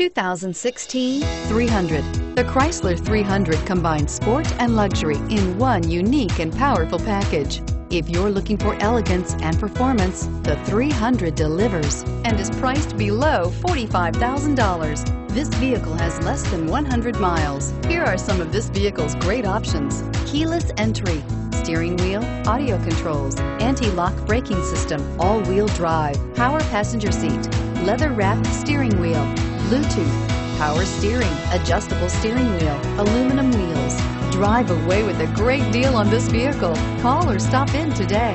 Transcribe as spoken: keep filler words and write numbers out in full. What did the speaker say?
two thousand sixteen three hundred. The Chrysler three hundred combines sport and luxury in one unique and powerful package. If you're looking for elegance and performance, the three hundred delivers and is priced below forty-five thousand dollars. This vehicle has less than one hundred miles. Here are some of this vehicle's great options: keyless entry, steering wheel audio controls, anti-lock braking system, all-wheel drive, power passenger seat, leather-wrapped steering wheel, Bluetooth, power steering, adjustable steering wheel, aluminum wheels. Drive away with a great deal on this vehicle. Call or stop in today.